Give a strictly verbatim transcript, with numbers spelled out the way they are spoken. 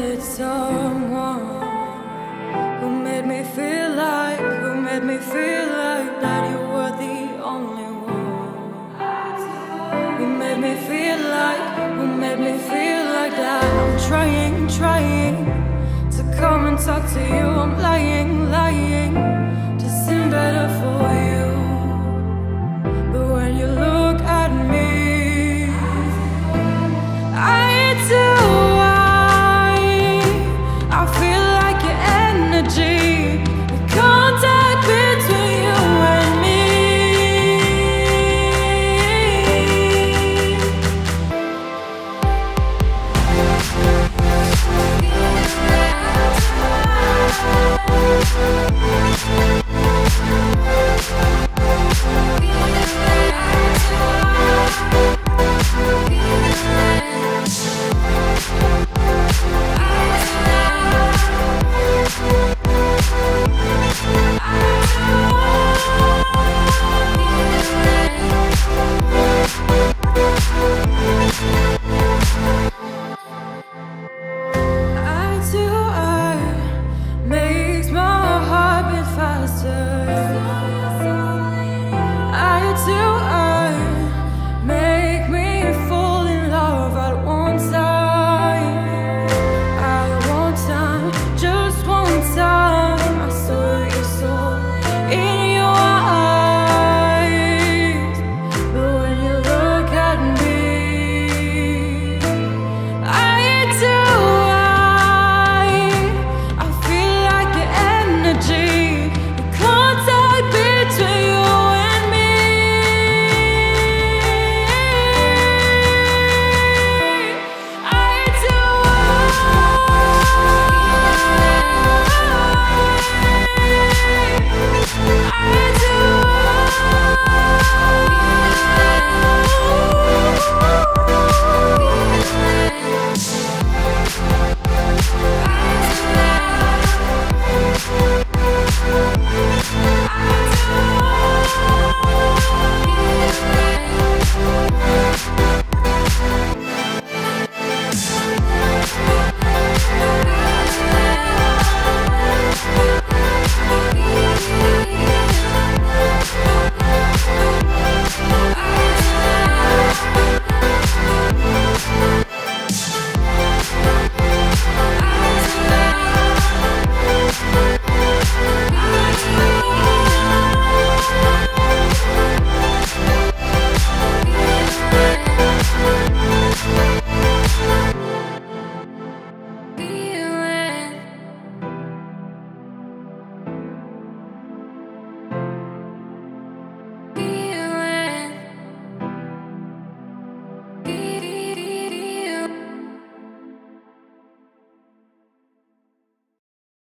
needed someone who made me feel like, who made me feel like that you were the only one. Who made me feel like, who made me feel like that I'm trying, trying to come and talk to you. I'm lying, lying to seem better for you. But when you look at me, I do. We'll be right back.